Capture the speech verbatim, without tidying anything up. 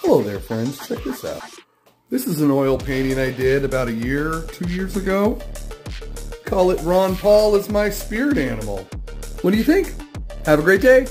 Hello there friends, check this out. This is an oil painting I did about a year, two years ago. Call it Ron Paul is my spirit animal. What do you think? Have a great day.